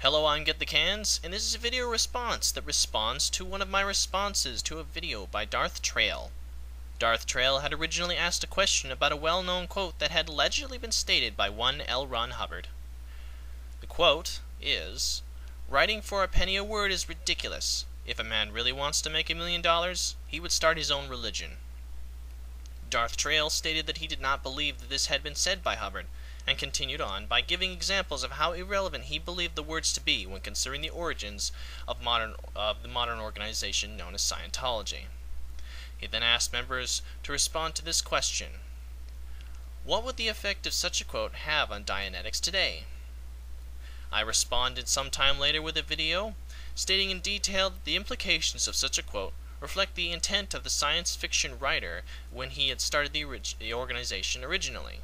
Hello, I'm Get the Cans, and this is a video response that responds to one of my responses to a video by Darth Trail. Darth Trail had originally asked a question about a well-known quote that had allegedly been stated by one L. Ron Hubbard. The quote is, "Writing for a penny a word is ridiculous. If a man really wants to make $1 million, he would start his own religion." Darth Trail stated that he did not believe that this had been said by Hubbard, and continued on by giving examples of how irrelevant he believed the words to be when considering the origins of the modern organization known as Scientology. He then asked members to respond to this question: what would the effect of such a quote have on Dianetics today? I responded sometime later with a video stating in detail that the implications of such a quote reflect the intent of the science fiction writer when he had started the organization originally.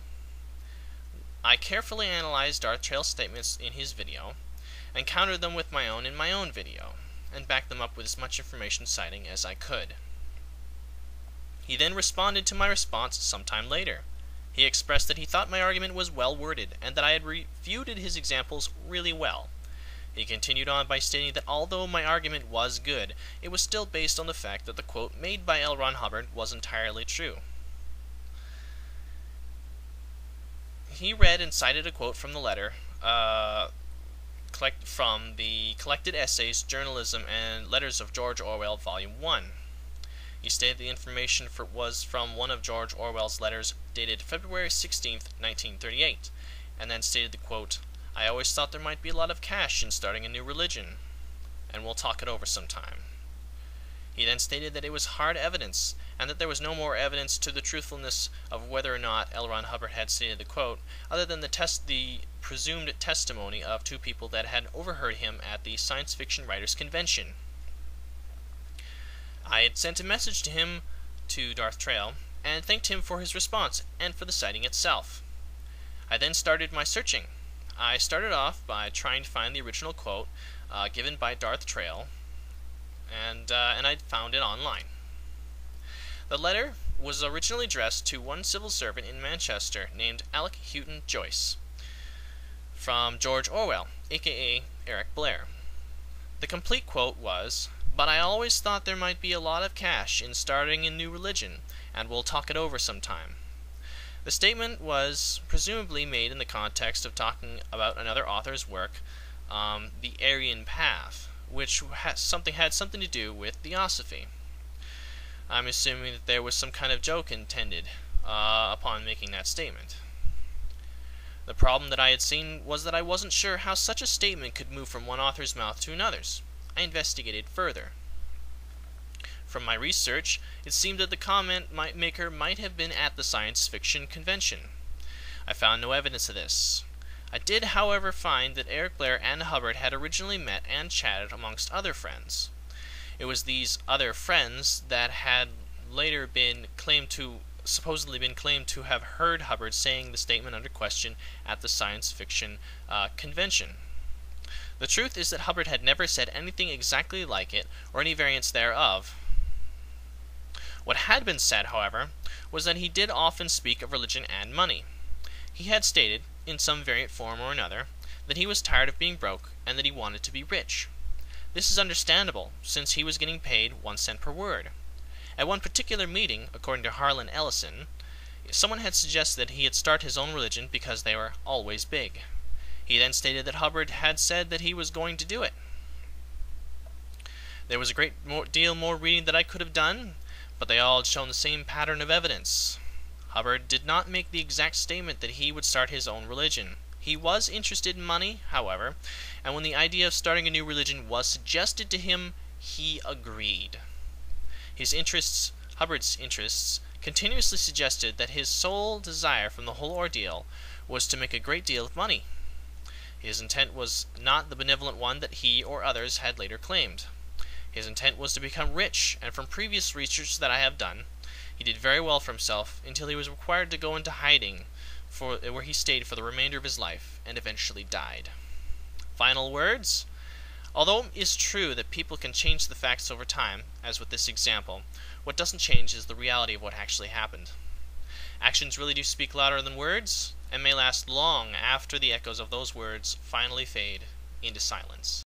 I carefully analyzed Darth Trail's statements in his video and countered them with my own in my own video, and backed them up with as much information citing as I could. He then responded to my response sometime later. He expressed that he thought my argument was well worded and that I had refuted his examples really well. He continued on by stating that although my argument was good, it was still based on the fact that the quote made by L. Ron Hubbard was entirely true. He read and cited a quote from the letter from the Collected Essays, Journalism, and Letters of George Orwell, Volume 1. He stated the information was from one of George Orwell's letters dated February 16, 1938, and then stated the quote, "I always thought there might be a lot of cash in starting a new religion, and we'll talk it over sometime." He then stated that it was hard evidence, and that there was no more evidence to the truthfulness of whether or not L. Ron Hubbard had stated the quote, other than the presumed testimony of two people that had overheard him at the Science Fiction Writers' Convention. I had sent a message to him, to Darth Trail, and thanked him for his response and for the sighting itself. I then started my searching. I started off by trying to find the original quote given by Darth Trail, and I found it online. The letter was originally addressed to one civil servant in Manchester named Alec Houghton Joyce, from George Orwell, aka Eric Blair. The complete quote was, "But I always thought there might be a lot of cash in starting a new religion, and we'll talk it over sometime." The statement was presumably made in the context of talking about another author's work, The Aryan Path, which had something to do with theosophy. I'm assuming that there was some kind of joke intended upon making that statement. The problem that I had seen was that I wasn't sure how such a statement could move from one author's mouth to another's. I investigated further. From my research, it seemed that the comment maker might have been at the Science Fiction Convention. I found no evidence of this. I did, however, find that Eric Blair and Hubbard had originally met and chatted amongst other friends. It was these other friends that had later been supposedly claimed to have heard Hubbard saying the statement under question at the Science Fiction Convention. The truth is that Hubbard had never said anything exactly like it, or any variants thereof. What had been said, however, was that he did often speak of religion and money. He had stated, in some variant form or another, that he was tired of being broke and that he wanted to be rich. This is understandable, since he was getting paid 1 cent per word. At one particular meeting, according to Harlan Ellison, someone had suggested that he had started his own religion because they were always big. He then stated that Hubbard had said that he was going to do it. There was a great deal more reading that I could have done, but they all had shown the same pattern of evidence. Hubbard did not make the exact statement that he would start his own religion. He was interested in money, however, and when the idea of starting a new religion was suggested to him, he agreed. Hubbard's interests, continuously suggested that his sole desire from the whole ordeal was to make a great deal of money. His intent was not the benevolent one that he or others had later claimed. His intent was to become rich, and from previous research that I have done, he did very well for himself until he was required to go into hiding, where he stayed for the remainder of his life and eventually died. Final words? Although it is true that people can change the facts over time, as with this example, what doesn't change is the reality of what actually happened. Actions really do speak louder than words, and may last long after the echoes of those words finally fade into silence.